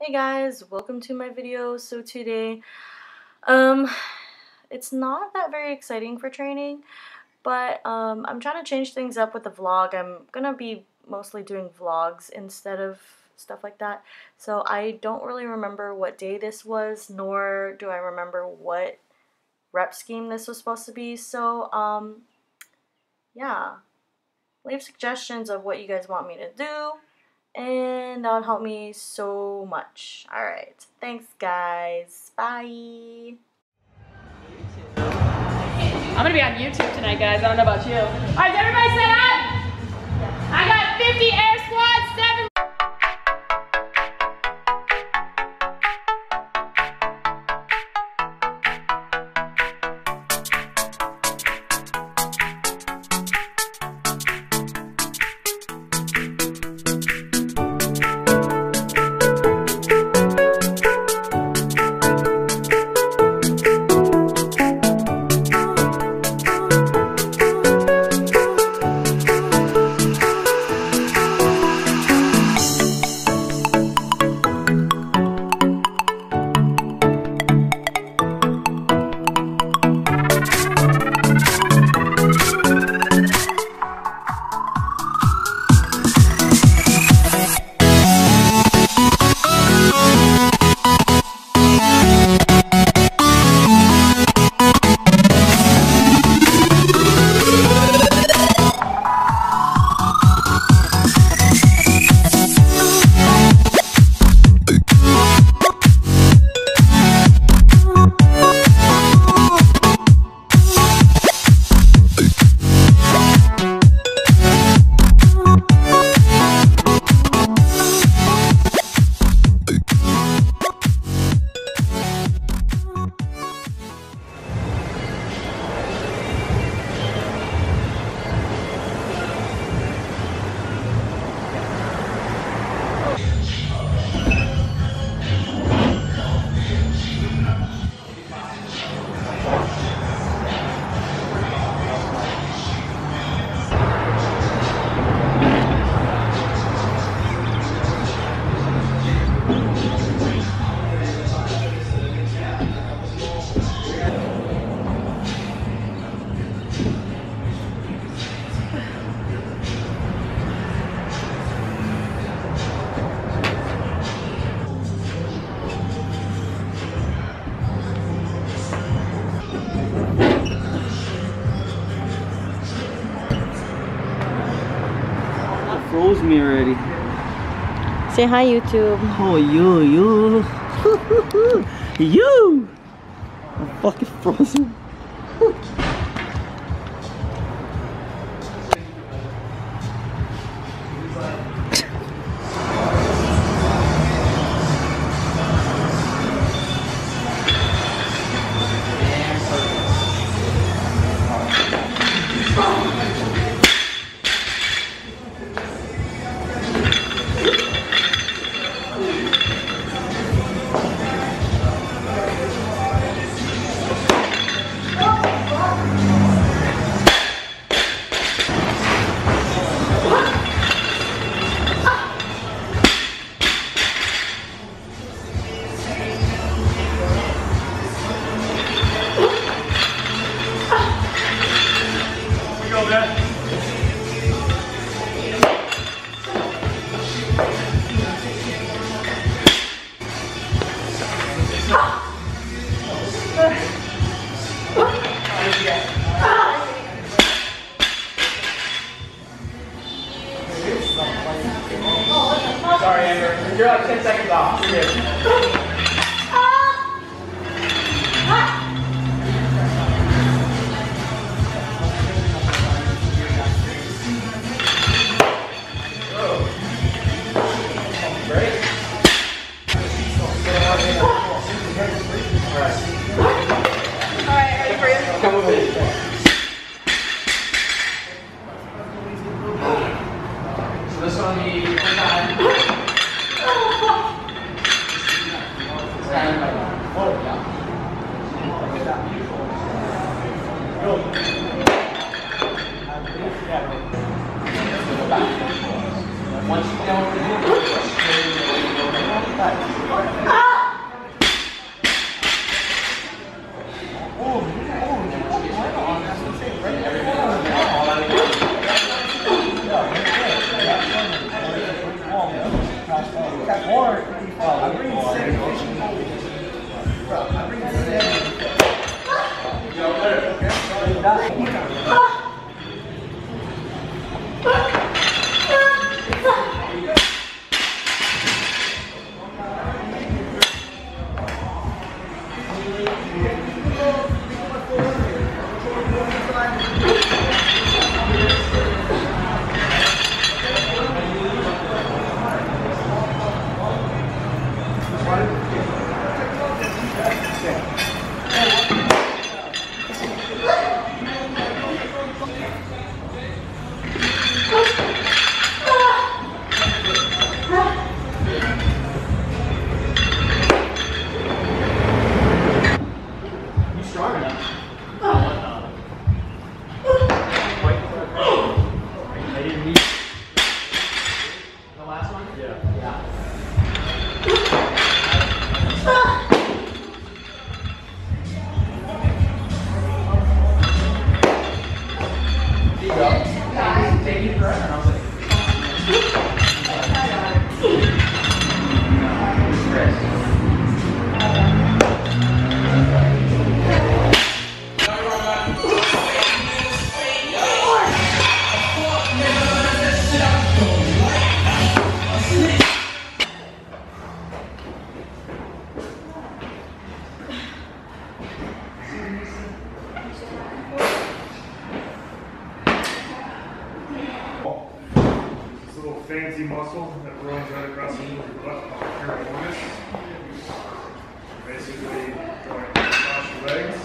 Hey guys, welcome to my video. So today, it's not that very exciting for training, but I'm trying to change things up with the vlog. I'm gonna be mostly doing vlogs instead of stuff like that. So I don't really remember what day this was, nor do I remember what rep scheme this was supposed to be. So yeah, leave suggestions of what you guys want me to do, and that would help me so much. Alright, thanks guys. Bye. I'm gonna be on YouTube tonight, guys. I don't know about you. Alright, everybody set up? I got 50 air squats, 7. Froze me already. Say hi, YouTube. Oh, you. You! I'm fucking frozen. Sorry, Amber. You're like 10 seconds off. You're good. Once you get over the hill, little fancy muscle that runs right across the middle of your butt called piriformis. You're basically going across your legs,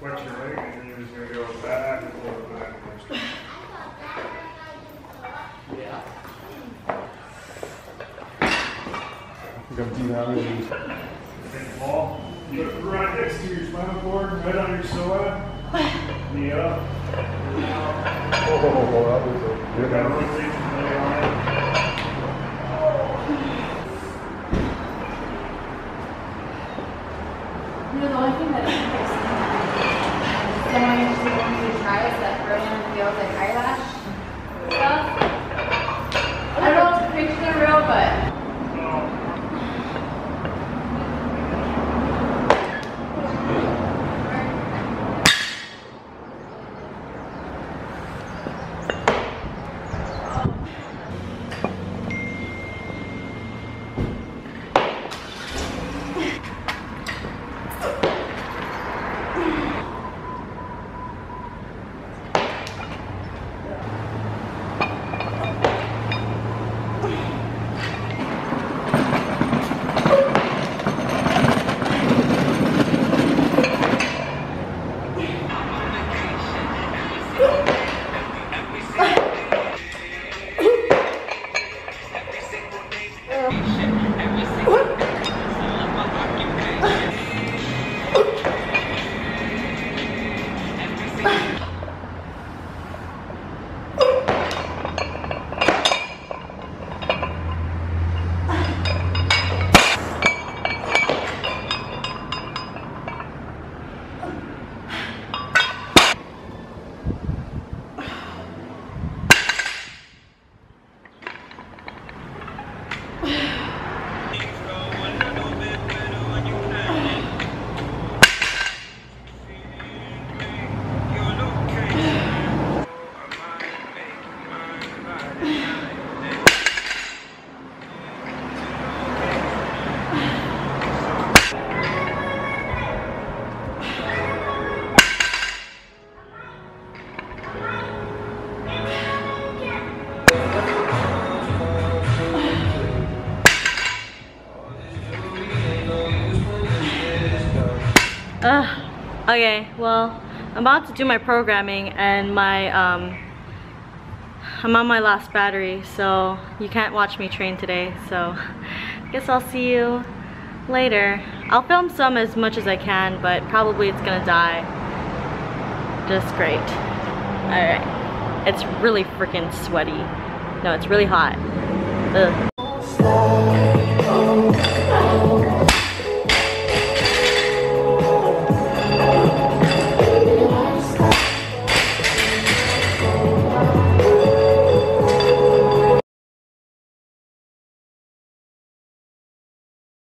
flex your leg, and then you're just going to go back and forth, back and forth. Yeah. I think I'm deep out of you. Take the ball, put it right next to your spinal cord, right on your psoas. Knee up. Oh, that was a good one. You know, the only thing that I interested in wanting to try is that Rowan feels like eyelash stuff. I don't know if it's picture real, but. Okay, well, I'm about to do my programming and my, I'm on my last battery, so you can't watch me train today, so I guess I'll see you later. I'll film some as much as I can, but probably it's gonna die. Just great. Alright. It's really freaking sweaty. No, it's really hot. Ugh.